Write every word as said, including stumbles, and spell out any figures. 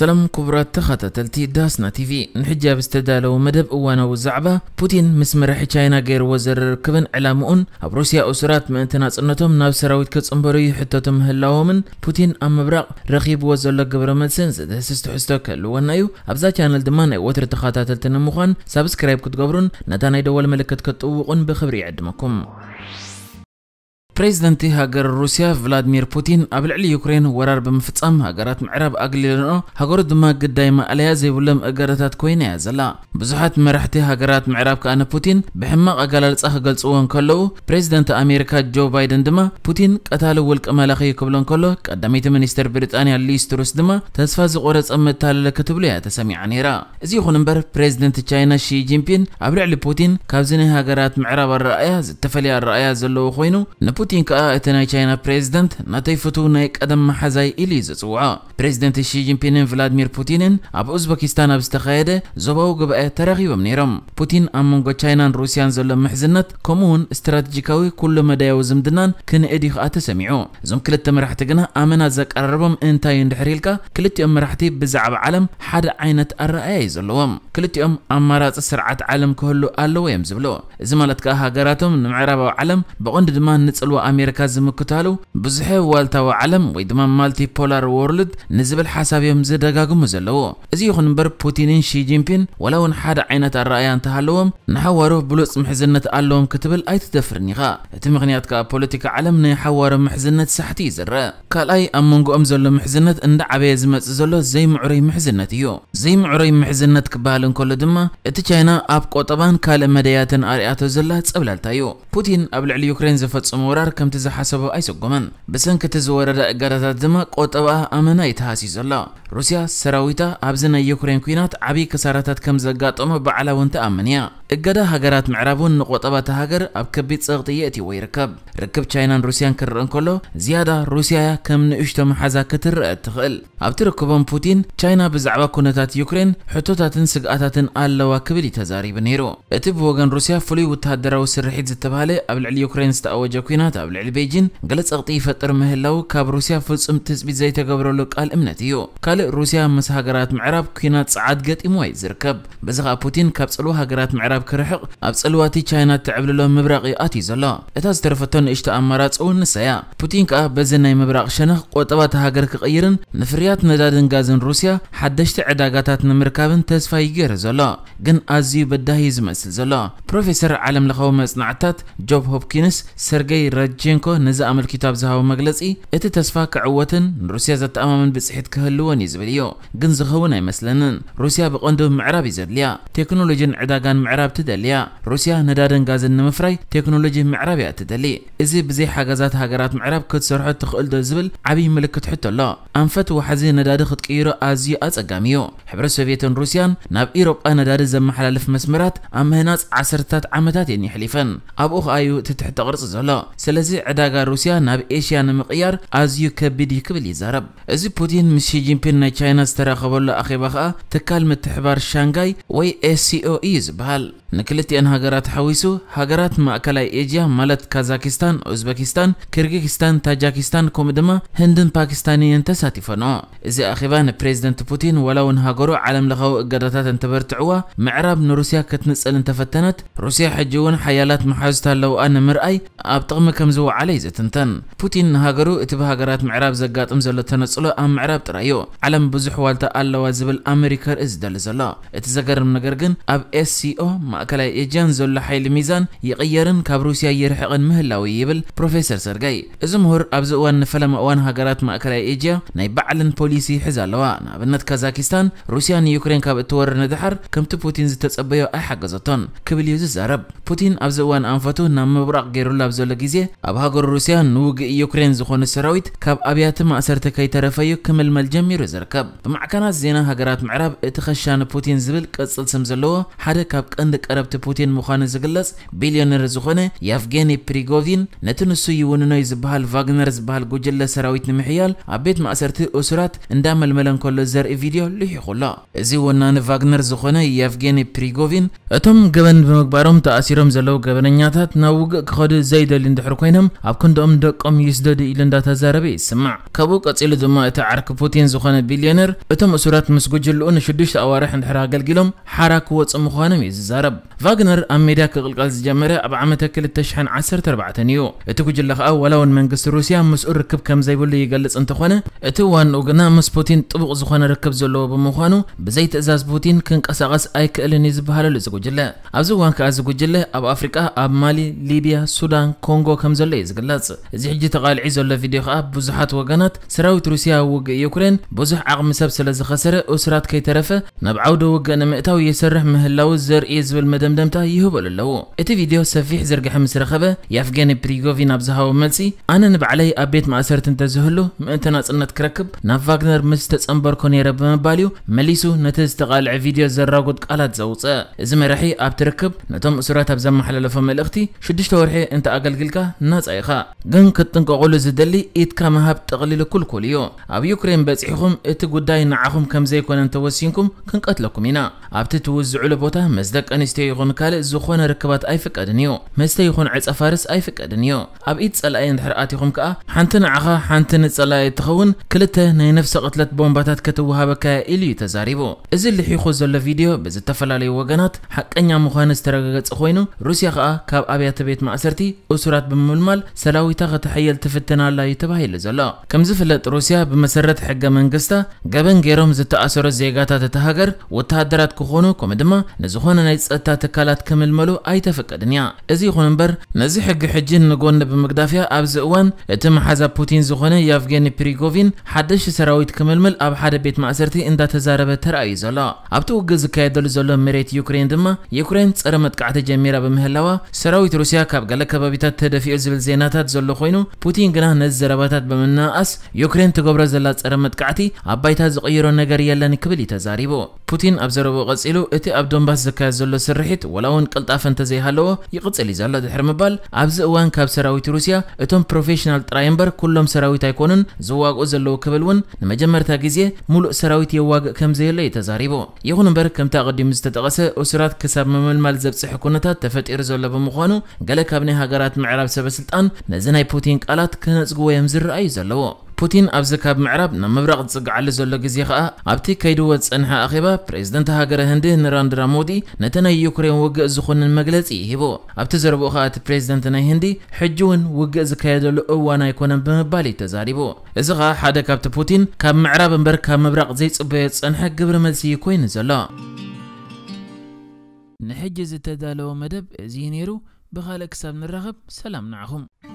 السلام كبرى تخطى تلتي داسنا تيفي نحجاب استدالو مدب اوانا وزعبا بوتين مسمر حيشاينا غير وزر كبن علامون اب روسيا اسرات من تناصنتهم ناب سراويت كصنبري حتتهم هلاومن بوتين ام مبرق رخيب وزل قبر ملسن زدسست حستك لونايو ابزا شانل دمانه وتر تخطى تلتن مخان سبسكرايب كتقبرون نتاناي دول ملكت كتطوقون بخبري يعدمكم. بريزيدنت هاجر روسيا فلاديمير بوتين قبل على يوكرين ورار بمفصام هاجرات معرب اقليلنا هاجر دما قدايما عليا زي ولم اجرتات كوينه زلا بزحات مرحتي هاجرات معرب كان بوتين بحماق اقلالص هاجلصون كلو بريزيدنت امريكا جو بايدن دما بوتين قتالو ولق ملخي كبلون كلو قداميت منستر بريطانيا ليستروس دما تسفا زقرص امتال كتبليا تسمع نيرا ازي يخوننبر بريزيدنت تشاينا شي جينبين قبل على بوتين كابزني هاجرات معرب الرايه تفلي الرايه زلو خوينو بوتين كا اتناي تشاينا بريزيدنت ناتاي فتو نايك قدم حزاي اليز صوعا بريزيدنت شي جينبين فلاديمير بوتين اب اوزبكستان ابستخايده زباو غباء ترغيبم نيرم بوتين امونغو تشاينا روسيان زلو محزنت كمون استراتيجيكاوي كل مدايو زمدنان كن ادي خا تسمعو زم كلت مرحت غنا امنا زقربم انتاي اندحريلكا كلت يوم مرحتي بزعب عالم حد عينت الراي زلوم كلت يوم امراص سرعت عالم كهلو قالو يم زبلو اذا مالت كا هاجراتهم نمعربو عالم بقند دمان نصلو امريكا زمكتالو بزحي والتاو عالم ويدما مالتي بولار وورلد نزبل حسابيهم زدغاغم زلو ازي يخن بر بوتينين شي جينبين ولون حد عينت الراي انتهالوم نحوارو بلوص محزنت قالوم كتبل اي تدفرني غا تمغنيات كا بوليتيكا عالم نحوارو محزنت سحتي زر كالاي امونغو ام زلو محزنت اند عبي زمص زلو زي معري محزنت يو زي معري محزنت كبالن كل دما ات تشاينا اب قطبان كال مدياتن ارياتو زلات صبلالتايو بوتين قبل على يوكرين زفصمو كم تزحسبو ايسقمن بسنك تزورد اقرات دما قطبا امنا يتحاسي زلا روسيا سراويتا ابزنا يوكرين كوينات عبي كساراتات كم زغاطوم بعلا وانت امنيا اقدا هاجرات معربون نقطبا هاجر اب كبيت صغطيتي ويركب ركب تشاينا روسيا كرن كله زياده روسيا كم نشتم حزا كتر تخل اب تركبون بوتين تشاينا بزعبه كونتات يوكرين حتوتاتن سغاتاتن الله كبلي تزاري بنيرو اتب وغن روسيا فلي وتهدروا سرحيت زتباله ابل على يوكرين استاوج كوينات ابل على بيجين غلص اغطي فطر مهلو كاب روسيا فصم تثبيت زي تغبرلو قال امنتيو قال روسيا مس هاجرات معرب كينات صعد قطيمو يزركب بزغا بوتين كاب صلو هاجرات معرب كرحق اب صلواتي تشاينا تعبللو مبرقي اتي زلا اتا زترفتن ايش تامراصو نسيا بوتين كا بزناي مبرق شنخ قطبات هاجر كقيرن نفريات ندادن غازن روسيا حدشت عداغاتات نمركابن تسفا يغير زلا جن ازي بداهي زمسل زلا بروفيسور عالم لخو مصنعتات جوب هوبكنس سيرجي رادجينكو نزا امل كتاب زهاو مغلصي ات تسفا كعوتن روسيا زتامن بصحيت كهلون يزبليو جن زخون ايمسلنن روسيا بقندو معرب يزدليا تكنولوجين عداغان معرب تدليا روسيا ندادن غازن نمفراي تكنولوجي معربيا تدلي ازي بزي حاجازات هاجرات معرب كتسرحو تخلدو زبل عبي ملكت حتى لا انفت وحزين نداد خط قيرو ازي اصقاميو حبر السوفيتن روسيان ناب ايروبا نداد زمحلالف مسمرات ام هناص عشرتات عامتات يعني حليفن ابوخ ايو تتحت قرص زلا سلازي عداغا روسيا ناب ايشيا نمقيار ازيو كبد يكبل يزرب ازي بوتين مشي جينبين نا تشاينا استراخبل اخيباخا تكال متحبار شانغاي وي اس سي او ايز بحال نكلتي ان هاجرات حويسو هاجرات ماكلاي ايجيا مالت كازاكستان اوزبكستان كيرغيزستان تاجكستان كومدما هندن باكستاني انتساتيفنو ازي اخيبان بريزيدنت بوتين ولون هاجرو عالم لغو اقدراتات انتبرتعوا معرب نروسيا كتنصل انتفتنت روسيا حجون حيالات محازتا لو ان مرأي ابطقم كمزو علي زتنتن بوتين هاجرو اتب هاجرات معرب زقاطم زلو تنصلو ام معرب ترايو عالم بزح والتا الله زبل امريكا از دلزلا اتزغرم نغرغن اب اس سي او ማዕከላይ ኤጀንሲ ዘሎ ሓይሊ ሚዛን ይቕየርን ካብ ሩስያ ይርሕቕን ምህላው ይብል ፕሮፌሰር ሰርጋይ እዚ ምሁር ኣብዚ እዋን ንፈለመ እዋን ሃገራት ማዕከላይ ኤጀንሲ ናይ ባዕልን ፖሊሲ ሒዛ ኣለዋ ንኣብነት ካዛኪስታን ሩስያን ዩክሬን ካብ እትወር ንድሓር ከምቲ ፑቲን ዝተጸበዮ ኣይሓገዘቶን ክብል እዩ ዝዛረብ ፑቲን ኣብዚ እዋን ኣንፈቱ ናብ ምብራቕ ገይሩላ ኣብ ዘሎ ግዜ ኣብ ሃገር ሩስያ ንውግእ ዩክሬን ዝኾነ ሰራዊት ካብ ኣብያተ ማእሰርቲ ከይተረፈዩ ክምልመል ጀሚሩ ዝርከብ ብማዕከናት ዜና ሃገራት ምዕራብ እቲ ኸሻነ ፑቲን ዝብል ቅጽል ስም ዘለዎ ሓደ ካብ ቀንዲ قربت بوتين مخان زغلص بليونير زخونه يافغيني بريغوفين نتنسو يوننوي زبال فاغنر زبال غوجله سراويت نمحيال ابيت ماسرتي اسرات اندامل ملن كل زرع فيديو ليخولا ازي ونان فاغنر زخونه يافغيني بريغوفين اتم غبن بمغبارهم تاثيرهم زلو غبننياتات ناوغ كخد زيدل اندحر كوينهم أبكون دوم دقم يسدد إلين داتا زربي سمع كابوك أتسأل دماء تعرك بوتين زخان بليونير أتم أسرات مسجد لون شدش أوارح انحراق الجلوم حركة وتسم خانم يزرب فاغنر أميدا كغلقاز جمرة أب عمتك للتشحن عشر تربعة نيو أتوجد لخ أول أون منقص روسيا مسؤول ركب كم زي بولي يجلس أنت خانه أتوان وجنا مس بوتين طبق زخان ركب زلوا بمخانه بزيت أزاز بوتين كنك أساس أيك اللي نزبها لزوج جلة أزوان كأزوج جلة أب أفريقيا أب مالي ليبيا السودان كونغو كم زلي يزقلات زي حجة قال عيزو لفيديو أب بزحات وجنات سراوت روسيا وج يوكرين بزح عقم سبسلة زخسرة أسرات كي ترفه نبعود وج أنا مقتاو يسرح مهلاو الزر يزبل مدمدمته يهبل اللو إتي فيديو سفيح زرق حمس رخبة يفجن بريغوفين أبزها وملسي أنا نبعلي أبيت مع سرت أنت زهله مأنتناس أنت كركب نفاجنر مستس أمبر كوني رب مباليو مليسو نتستقال فيديو زراقود قالت زوجة إذا ما رحي أبتركب نتم أسرات أبزم محل لفم الأختي شدش تورحي أنت أقل قلكه ناس أيخا جن كتنق قول زدلي إيد كم هاب تقلل كل كل يوم أب يوكرين بتسحهم إتقوداي نعهم كم زي كون أنت وسينكم كن قتلكم هنا أبتتوزع لبوته مزدك أن يستيقون كله زخون ركبات أيفك أدنيو مستيقون عز أفارس أيفك أدنيو أب إتسأل أين حرقاتهم كأ حنتن عخا حنتن تسأل يتخون كلته ناي نفس قتلت بومباتات كتوها بكا إلي تزاريبو إذا اللي حيخوز الفيديو بزتفل عليه وجنات حق أني مخان استرجعت أخوينه روسيا خا كاب أبيات بيت معسرتي أسرات بململ سلاوي تغت حيل تفتنا لا يتبهي لزلا كم زفلت روسيا بمسرت حق من قستا جبن غيرهم زت أسر الزيجات تتهجر وتهدرت كخونه كمدما نزخونا نيس تتكالات كمل ملو أي تفك الدنيا إذا خنبر نزح حق حجين نجون بمقدافيا أبزوان تم حزب بوتين زخونه يافجني بريغوفين حدش سراوي تكمل مل أب حد بيت معسرتي إن دات زاربت رأي زلا أبتو جز كيدل زلا مريت يوكرين دما يوكرين ترمت قعدت جميرة بمهلوا سراوي روسيا كاب قالك بابيتات تدفي أزبل زيناتات زلو خوينو بوتين جناه نزرباتات بمناقص يوكرين تجبر زلات ترمت قعتي أبيتها زقيرو نجار يلا نكبلي تزاريبو بوتين أبزربو غزلو إتي أبدون بس زكاة زلو سرحت ولون قلت أفن تزي هلوا يقتلي زلات حرم بال أبزوان كاب سراوي روسيا إتهم بروفيشنال ترايمبر كلهم سراوي تايكونن زواج أزلو كبلون نمجمر تاجزية ملو سراوي يواج كم زي اللي تزاريبو يغون برك كم تقدم مستدغسة أسرات كسب ممل مال زبس حكونتات تفت إرزول بمخانو قالك أبني هجرات معرب سبسلطان نزناي بوتين قالت كنز قوي يمزر أي زلوا بوتين أبزكاب معرب نمبرق تصق على زلة جزيخة أبتي كيدوت أنها أخيبة برئيسنت هاجر هندي نراندرا مودي نتنا يوكرين وجه زخون المجلسي هبو أبتزربو خات برئيسنت نهندي حجون وجه زكايدل أوانا يكون بمبالي تزاربو إذا غا حدا كابت بوتين كاب معرب مبرك مبرق زيت بيت أنها قبر ملسي كوين زلا نحجز التدالو مدب زينيرو بخالك سبن الرغب سلام نعهم.